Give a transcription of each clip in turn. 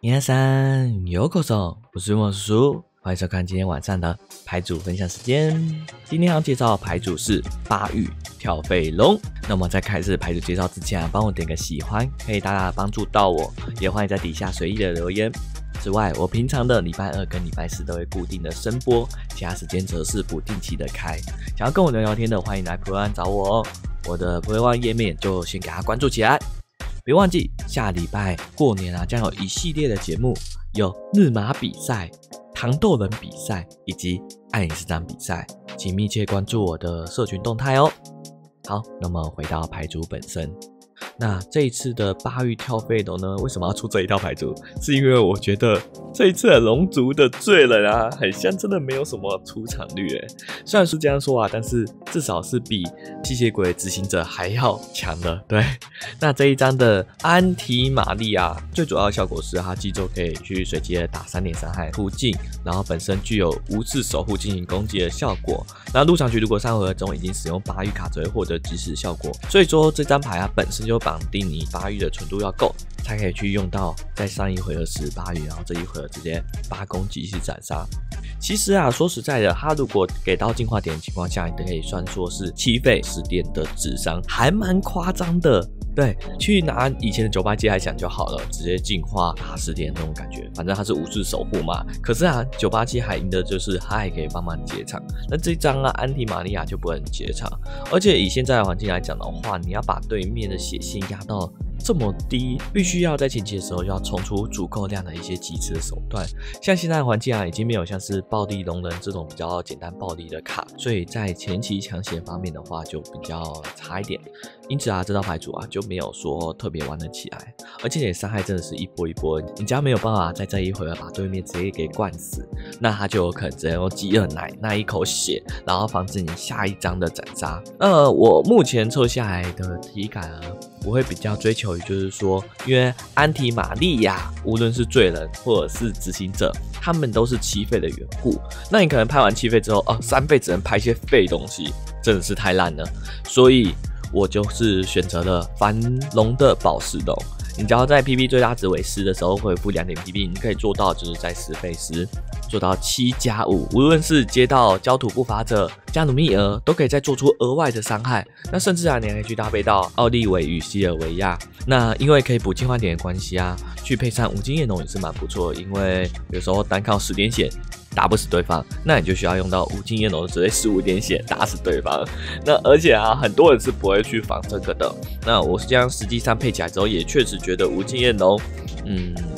皆さんようこそ，我是莫叔叔，欢迎收看今天晚上的牌组分享时间。今天要介绍的牌组是八玉跳飞龙。那我们在开始牌组介绍之前，帮我点个喜欢，可以大大帮助到我，也欢迎在底下随意的留言。此外，我平常的礼拜二跟礼拜四都会固定的声播，其他时间则是不定期的开。想要跟我聊聊天的，欢迎来 Play One 找我哦。我的 Play One 页面就先给他关注起来。别忘记，下礼拜过年啊，将有一系列的节目，有日马比赛、糖豆人比赛以及暗影市长比赛，请密切关注我的社群动态哦。好，那么回到牌组本身，那这一次的八玉跳飞龙呢，为什么要出这一套牌组？是因为我觉得这一次的龙族的罪人啊，很像真的没有什么出场率诶。虽然是这样说啊，但是至少是比吸血鬼执行者还要强的。对，那这一张的安提玛利亚最主要的效果是它击中可以去随机的打3点伤害附近，然后本身具有无视守护进行攻击的效果。那入场局如果上回合中已经使用八玉卡，则会获得即时效果。所以说这张牌啊本身就绑定你八玉的纯度要够，才可以去用到在上一回合时八玉，然后这一回合直接8攻击式斩杀。其实啊，说实在的，它如果给到进化点的情况下，你可以算说是7费10点的智商，还蛮夸张的。对，去拿以前的980接来讲就好了，直接进化打10点那种感觉。反正它是无视守护嘛。可是啊，980接还赢的就是它还可以帮忙结场。那这张啊，安提玛利亚就不能结场。而且以现在的环境来讲的话，你要把对面的血性压到这么低，必须要在前期的时候要冲出足够量的一些机制的手段。像现在的环境啊，已经没有像是暴力龙人这种比较简单暴力的卡，所以在前期抢险方面的话就比较差一点。因此啊，这套牌组啊就没有说特别玩得起来，而且你伤害真的是一波一波，你只要没有办法在这一回合把对面直接给灌死，那他就有可能只能用饥饿奶那一口血，然后防止你下一张的斩杀。我目前测下来的体感啊，我会比较追求于就是说，因为安提玛利亚无论是罪人或者是执行者，他们都是7费的缘故。那你可能拍完7费之后，3费只能拍一些废东西，真的是太烂了。所以我就是选择了繁荣的宝石龙。你只要在 PP 最大值为10的时候回复2点 PP， 你可以做到就是在10费10做到7+5，无论是接到焦土步伐者、加努密俄，都可以再做出额外的伤害。那甚至啊，你还可以去搭配到奥利维与西尔维亚。那因为可以补进化点的关系啊，去配上无经验龙也是蛮不错的。因为有时候单靠10点血打不死对方，那你就需要用到无经验龙直接15点血打死对方。那而且啊，很多人是不会去防这个的。那我是这样实际上配起来之后，也确实觉得无经验龙，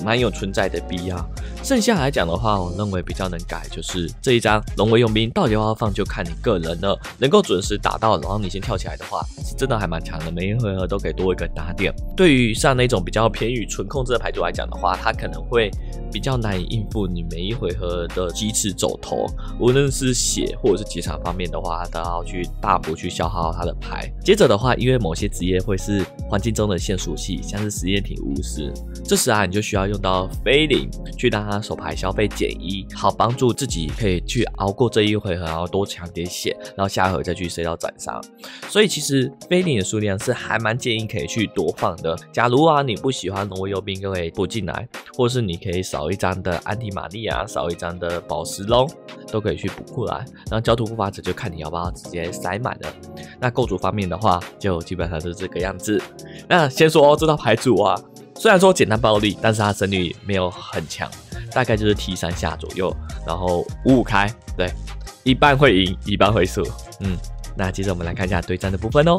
蛮有存在的必要。剩下来讲的话，我认为比较能改就是这一张龙为佣兵到底要不要放，就看你个人了。能够准时打到，然后你先跳起来的话，是真的还蛮强的，每一回合都可以多一个打点。对于像那种比较偏于纯控制的牌组来讲的话，它可能会比较难以应付你每一回合的几次走头，无论是血或者是结场方面的话，都要去大幅去消耗它的牌。接着的话，因为某些职业会是环境中的限速系，像是实验体巫师，这时啊你就需要用到飞灵去让他手牌消费减1，好帮助自己可以去熬过这一回合，然后多抢点血，然后下回合再去塞到斩杀。所以其实飞灵的数量是还蛮建议可以去多放的。假如啊你不喜欢龙为佣兵，就可以补进来，或是你可以少一张的安提玛利亚，少一张的宝石龙，都可以去补库来。然后焦土步伐者就看你要不要直接塞满了。那构筑方面的话，就基本上是这个样子。那先说这套牌组啊，虽然说简单暴力，但是它胜率没有很强，大概就是 T3 下左右，然后55开，对，一半会赢，一半会输。那接着我们来看一下对战的部分哦。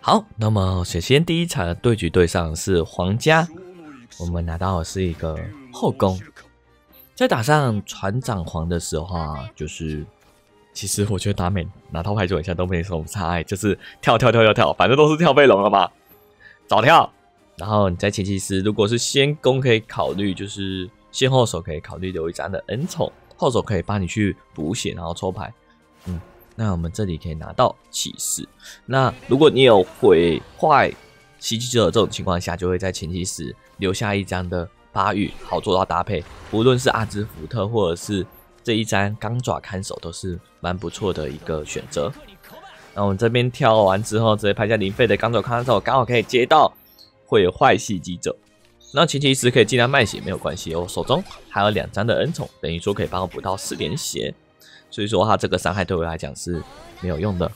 好，那么首先第一场的对局对上是皇家，我们拿到的是一个后宫。在打上船长皇的时候啊，就是其实我觉得拿套牌组一下都没什么差异，就是跳，反正都是跳飞龙了嘛，早跳。然后你在前期时，如果是先攻，可以考虑就是先后手可以考虑留一张的恩宠，后手可以帮你去补血，然后抽牌。那我们这里可以拿到骑士。那如果你有毁坏袭击者这种情况下，就会在前期时留下一张的八玉，好做到搭配，无论是阿兹福特或者是这一张钢爪看守都是蛮不错的一个选择。那我们这边跳完之后，直接拍下零费的钢手康之后，刚好可以接到会有坏系击者。那前期10可以尽量卖血没有关系，我手中还有2张的恩宠，等于说可以帮我补到4点血，所以说他这个伤害对我来讲是没有用的。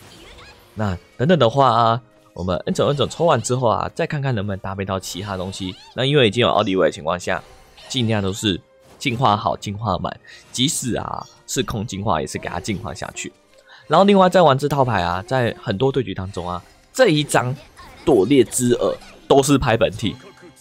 那等等的话啊，我们恩宠抽完之后啊，再看看能不能搭配到其他东西。那因为已经有奥利维的情况下，尽量都是进化好、进化满，即使啊是空进化，也是给它进化下去。然后另外在玩这套牌啊，在很多对局当中啊，这一张堕裂之耳都是拍本体，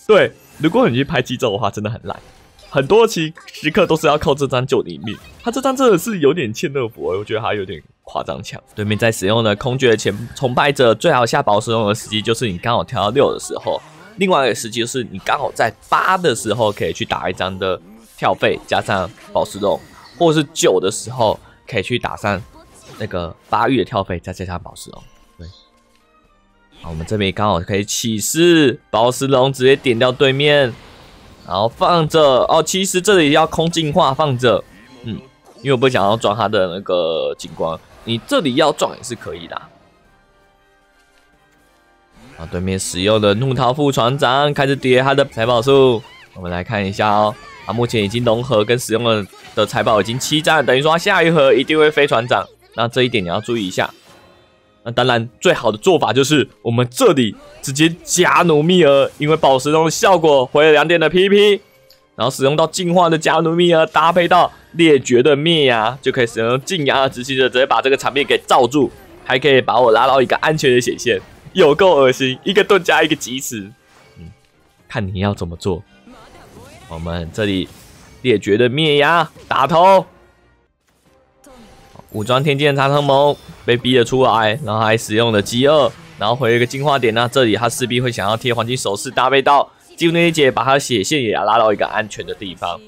对。如果你去拍急走的话，真的很烂，很多时刻都是要靠这张救你命。他这张真的是有点欠乐福，我觉得他有点夸张强。对面在使用的空爵前崇拜者，最好下保使用的时机就是你刚好调到6的时候，另外一个时机就是你刚好在8的时候可以去打一张的跳费加上保石龙，或者是9的时候可以去打上那个8玉的跳费再加上保石龙。对。好，我们这边刚好可以起势，宝石龙直接点掉对面，然后放着哦。其实这里要空净化放着，因为我不想要撞他的那个金光，你这里要撞也是可以的。啊，对面使用的怒涛副船长开始叠他的财宝数，我们来看一下哦。他目前已经融合跟使用的财宝已经7张，等于说他下一盒一定会飞船长，那这一点你要注意一下。那当然，最好的做法就是我们这里直接加努密尔，因为宝石龙的效果回了2点的 PP， 然后使用到进化的加努密尔，搭配到裂绝的灭牙，就可以使用禁牙的执行者直接把这个场面给罩住，还可以把我拉到一个安全的血线，有够恶心！一个盾加一个疾驰，看你要怎么做。我们这里裂绝的灭牙打头。武装天剑长藤盟被逼了出来，然后还使用了饥饿，然后回一个进化点。那这里他势必会想要贴黄金首饰搭配到进入那一节，把他的血线也拉到一个安全的地方。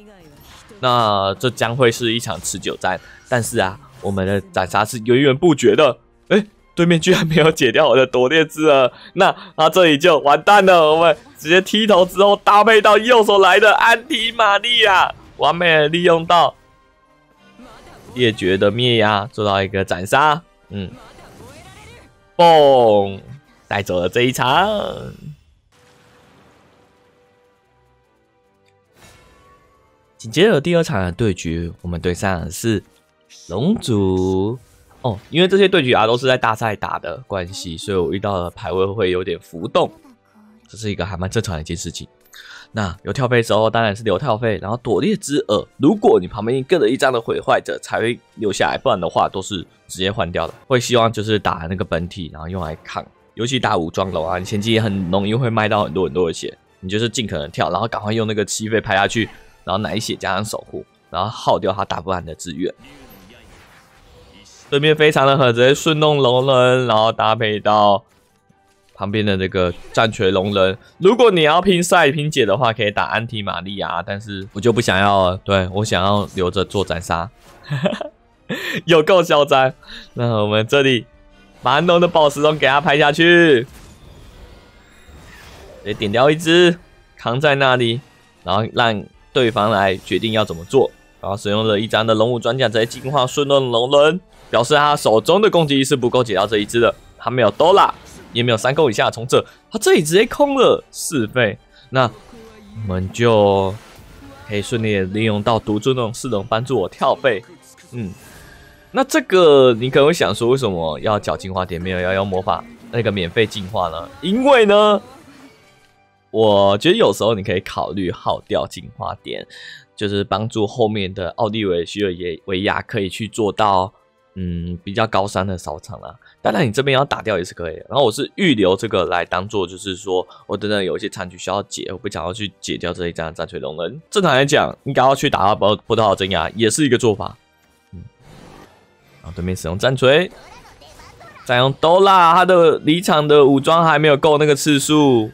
那这将会是一场持久战，但是啊，我们的斩杀是源源不绝的。哎，对面居然没有解掉我的夺裂之耳，那他这里就完蛋了。我们直接踢头之后搭配到右手来的安提玛利亚，完美的利用到。灭绝的灭牙做到一个斩杀，嘣，带走了这一场。紧接着第2场的对局，我们对上的是龙族哦，因为这些对局啊都是在大赛打的关系，所以我遇到的排位会有点浮动，这是一个还蛮正常的一件事情。那有跳飞之后，当然是留跳飞，然后躲裂之耳。如果你旁边各了一张的毁坏者才会留下来，不然的话都是直接换掉的。会希望就是打那个本体，然后用来抗，尤其打武装龙啊，你前期也很容易会卖到很多的血，你就是尽可能跳，然后赶快用那个7费拍下去，然后奶血加上守护，然后耗掉他大部分的资源。对面非常的狠，直接顺弄龙人，然后搭配到。旁边的那个战锤龙人，如果你要拼赛拼解的话，可以打安提玛利亚，但是我就不想要了，对我想要留着做斩杀，有够嚣张。那我们这里蛮龙的宝石龙给他拍下去，得点掉一只，扛在那里，然后让对方来决定要怎么做。然后使用了一张的龙武装甲，直接进化顺论龙人，表示他手中的攻击是不够解到这一只的，他没有多啦。也没有3勾以下的从者，他这里直接空了4费，那我们就可以顺利的利用到独尊那种4龙帮助我跳费。那这个你可能会想说，为什么要缴进化点没有要用魔法那个免费进化呢？因为呢，我觉得有时候你可以考虑耗掉进化点，就是帮助后面的奥利维希尔维亚可以去做到。比较高山的扫场啦，当然你这边要打掉也是可以的。然后我是预留这个来当做，就是说我等等有一些残局需要解，我不想要去解掉这一张战锤龙人。正常来讲，应该要去打到葡萄真牙也是一个做法。然后对面使用战锤，再用兜啦，他的离场的武装还没有够那个次数。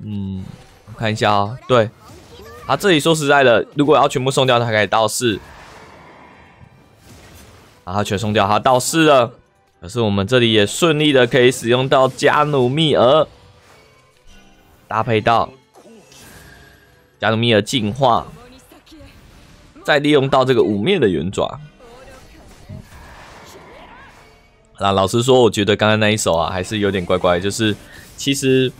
我看一下哦，对，他这里说实在的，如果要全部送掉，他可以到4。把他全送掉，他到4了。可是我们这里也顺利的可以使用到加努密尔，搭配到加努密尔进化，再利用到这个5面的圆爪。啊，老实说，我觉得刚刚那一手啊，还是有点怪怪。就是其实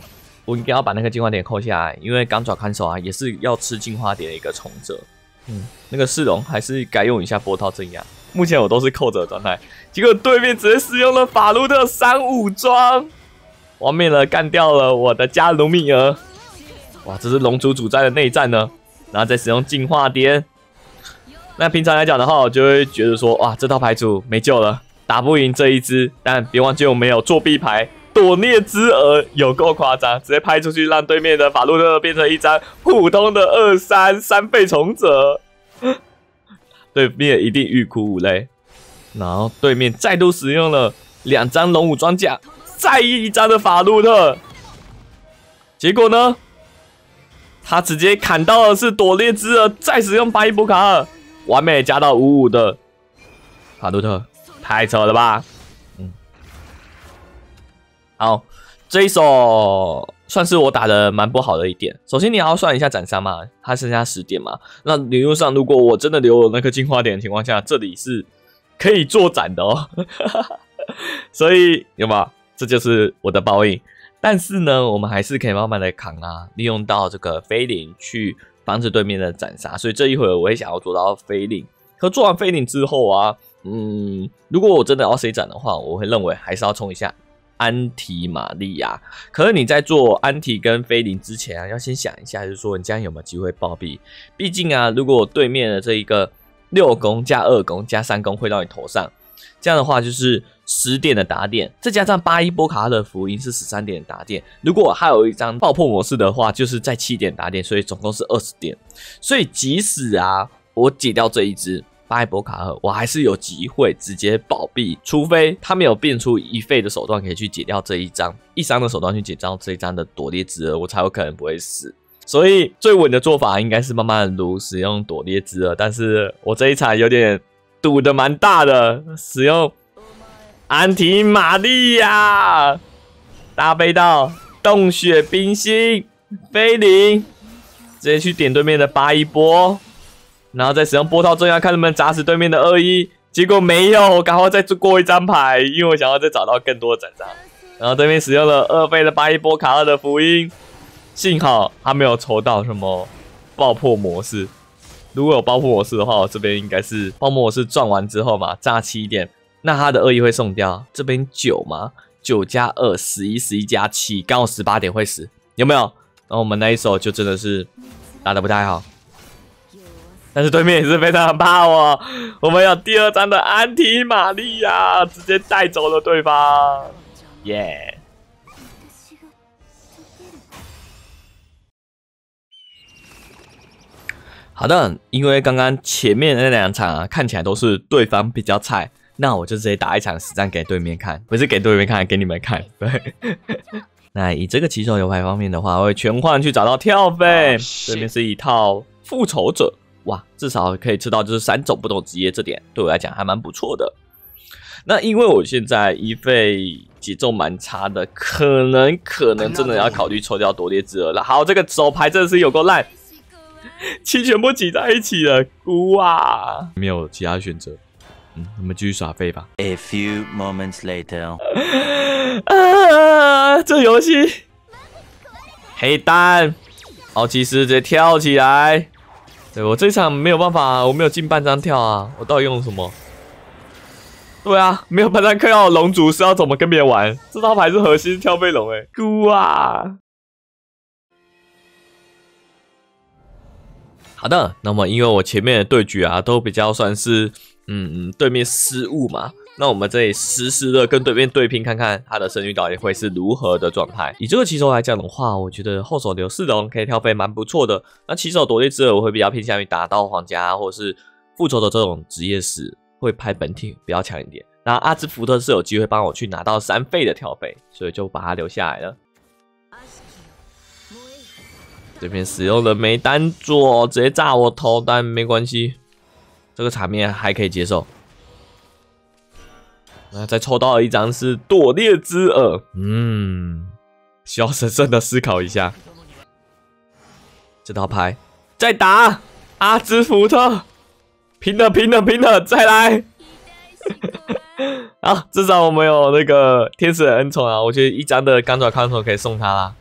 我应该要把那个进化点扣下来，因为钢爪看守啊，也是要吃进化点的一个重折。嗯，那个市容还是该用一下波涛镇压。目前我都是扣着的状态，结果对面直接使用了法鲁特3武装，完美了，干掉了我的加鲁米尔。哇，这是龙族主战的内战呢，然后再使用进化点。那平常来讲的话，我就会觉得说，哇，这套牌组没救了。 打不赢这一只，但别忘记我们有作弊牌躲孽之蛾，有够夸张，直接拍出去让对面的法鲁特变成一张普通的2/3倍重折，对面一定欲哭无泪。然后对面再度使用了2张龙武装甲，再一张的法鲁特，结果呢，他直接砍到的是躲孽之蛾，再使用白伊博卡尔，完美加到55的法鲁特。 太丑了吧！嗯，好，这一手算是我打的蛮不好的一点。首先你要算一下斩杀嘛，它剩下10点嘛。那理论上，如果我真的留有那个进化点的情况下，这里是可以做斩的哦。所以有没有？这就是我的报应。但是呢，我们还是可以慢慢的扛啊，利用到这个飞灵去防止对面的斩杀。所以这一会我也想要做到飞灵。可做完飞灵之后啊。 嗯，如果我真的要谁斩的话，我会认为还是要冲一下安提玛利亚。可是你在做安提跟菲林之前啊，要先想一下，就是说你这样有没有机会暴毙？毕竟啊，如果对面的这一个6攻加2攻加3攻会到你头上，这样的话就是10点的打点，再加上巴伊波卡的福音是13点的打点。如果还有一张爆破模式的话，就是在7点打点，所以总共是20点。所以即使啊，我解掉这一只。 巴伊博卡尔，我还是有机会直接暴毙，除非他没有变出一费的手段可以去解掉这一张，一伤的手段去解掉这一张的躲猎之蛾，我才有可能不会死。所以最稳的做法应该是慢慢撸，使用躲猎之蛾。但是我这一场有点赌的蛮大的，使用安提玛利亚搭配到洞穴冰心飞灵，直接去点对面的巴伊波。 然后再使用波涛镇压，看能不能砸死对面的21，结果没有，我赶快再过一张牌，因为我想要再找到更多的斩杀。然后对面使用了2费的巴伊波卡尔的福音，幸好他没有抽到什么爆破模式。如果有爆破模式的话，我这边应该是爆破模式撞完之后嘛，炸7点，那他的21会送掉。这边9嘛，9加2，11，11加7，刚好18点会死，有没有？然后我们那一手就真的是打得不太好。 但是对面也是非常怕我，我们有第2张的安提玛利亚，直接带走了对方，耶！好的，因为刚刚前面那2场啊，看起来都是对方比较菜，那我就直接打一场实战给对面看，不是给对面看，给你们看。对，那以这个起手流牌方面的话，我会全换去找到跳飞，对面是一套复仇者。 哇，至少可以吃到就是3种不同职业，这点对我来讲还蛮不错的。那因为我现在一费节奏蛮差的，可能真的要考虑抽掉夺猎之蛾了。好，这个手牌真的是有够烂，7全部挤在一起了，哭啊！没有其他选择，嗯，我们继续耍废吧。A few moments later， 啊，这游戏黑蛋，奥奇斯直接跳起来。 对我这场没有办法、啊，我没有进半张跳啊！我到底用什么？对啊，没有半张跳，龙族是要怎么跟别人玩？这套牌是核心跳飞龙，哎，哭啊！好的，那么因为我前面的对局啊，都比较算是对面失误嘛，那我们这里实时的跟对面对拼，看看他的胜率到底会是如何的状态。以这个棋手来讲的话，我觉得后手留4龙可以跳飞蛮不错的。那起手夺猎之后，我会比较偏向于打到皇家或者是复仇的这种职业时，会拍本体比较强一点。那阿兹福特是有机会帮我去拿到3费的跳飞，所以就把它留下来了。 这边使用了梅丹佐，直接炸我头，但没关系，这个场面还可以接受。那再抽到了一张是躲猎之蛾，嗯，需要神圣的思考一下。这套牌再打阿兹福特，拼了，再来。啊，至少我们有那个天使的恩宠啊！我觉得一张的钢爪康索可以送他啦，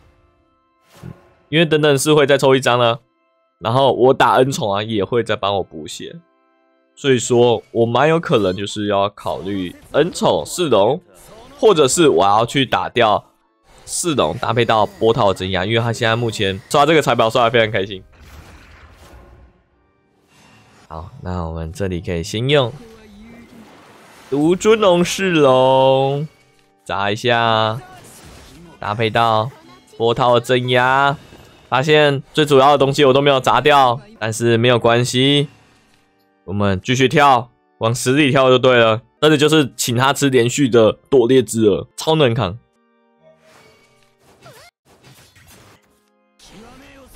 因为等等是会再抽一张呢，然后我打恩宠啊也会再帮我补血，所以说我蛮有可能就是要考虑恩宠四龙，或者是我要去打掉四龙搭配到波涛的增压，因为他现在目前刷这个财宝刷得非常开心。好，那我们这里可以先用。 独尊龙是龙，砸一下，搭配到波涛的镇压，发现最主要的东西我都没有砸掉，但是没有关系，我们继续跳，往死里跳就对了。这里就是请他吃连续的多裂之耳，超能扛。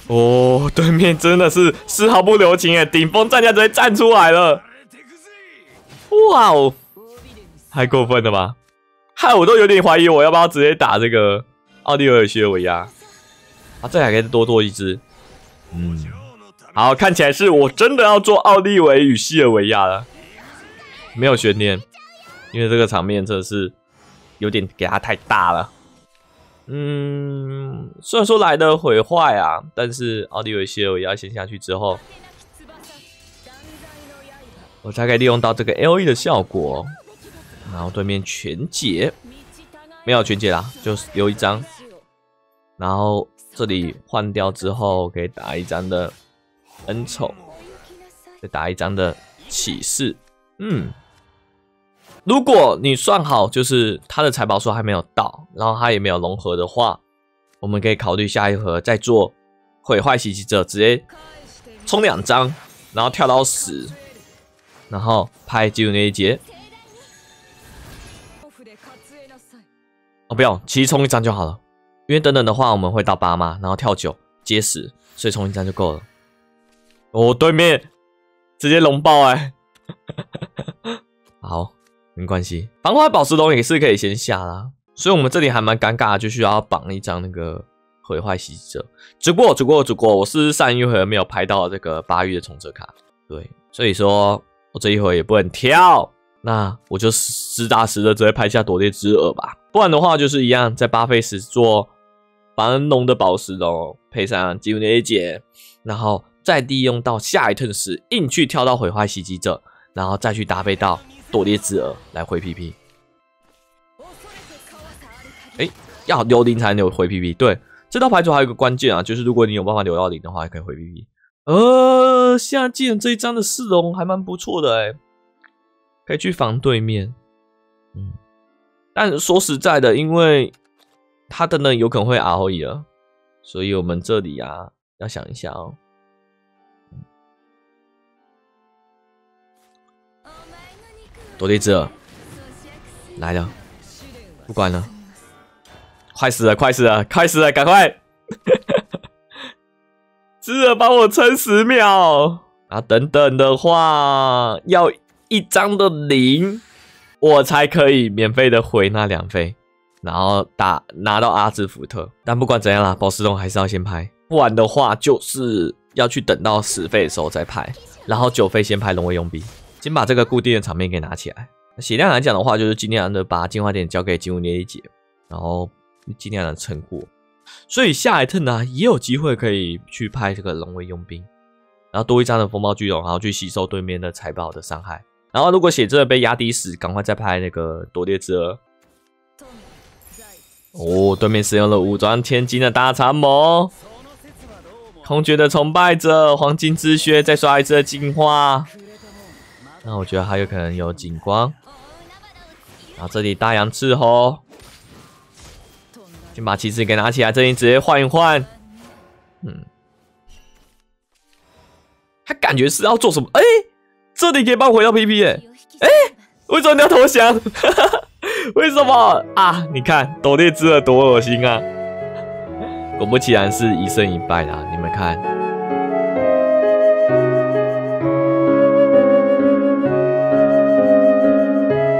哦，对面真的是丝毫不留情哎，顶峰战将直接站出来了，哇哦！ 太过分了吧！害我都有点怀疑，我要不要直接打这个奥利尔希尔维亚啊？这还可以多做一只。嗯，好，看起来是我真的要做奥利维与希尔维亚了，没有悬念，因为这个场面真的是有点给他太大了。嗯，虽然说来的毁坏啊，但是奥利维希尔维亚先下去之后，我才可以利用到这个 LE 的效果。 然后对面全解，没有全解啦，就留一张。然后这里换掉之后，可以打一张的恩宠，再打一张的启示。嗯，如果你算好，就是他的财宝数还没有到，然后他也没有融合的话，我们可以考虑下一盒再做毁坏袭击者，直接冲两张，然后跳到死，然后拍进入那一节。 哦，不用，其实冲一张就好了，因为等等的话我们会到8嘛，然后跳9接10，所以冲一张就够了。哦，对面直接龙爆哎、欸！好，没关系，防化宝石龙也是可以先下啦。所以我们这里还蛮尴尬的，就需要绑一张那个毁坏袭击者。只不过我是上一回没有拍到这个8月的重折卡，对，所以说我这一回也不能跳。 那我就实打实的直接拍下躲裂之耳吧，不然的话就是一样，在巴菲时做凡恩龙的宝石龙，配上吉姆的 A 姐，然后再利用到下一 turn 时硬去跳到毁坏袭击者，然后再去搭配到躲裂之耳来回 PP。哎，要留0才能留回 PP。对，这道牌组还有一个关键啊，就是如果你有办法留到0的话，还可以回 PP。下剑这一张的四龙还蛮不错的哎。 可以去防对面，嗯，但说实在的，因为他等等有可能会 ROE 了，所以我们这里啊要想一下哦。躲地者来了，不管了，快死了，赶快！只要帮我撑10秒啊！等等的话要。 一张的0，我才可以免费的回那2费，然后拿到阿兹福特。但不管怎样啦，宝石龙还是要先拍，不然的话就是要去等到10费的时候再拍，然后9费先拍龙威佣兵，先把这个固定的场面给拿起来。血量来讲的话，就是尽量的把进化点交给金乌捏一姐，然后尽量的撑过。所以下一 turn 呢、啊，也有机会可以去拍这个龙威佣兵，然后多一张的风暴巨龙，然后去吸收对面的财宝的伤害。 然后，如果血真的被压低时，赶快再拍那个夺猎之耳。哦，对面使用了5装天金的大长矛，空觉的崇拜者，黄金之靴，再刷一次的进化。那我觉得还有可能有警光。然后这里大洋斥候，先把旗帜给拿起来，这里直接换一换。嗯，他感觉是要做什么？哎。 这里可以帮我回到 PP 哎、为什么你要投降？为什么啊？你看躲猎之耳多恶心啊！果不其然是1胜1败啦，你们看。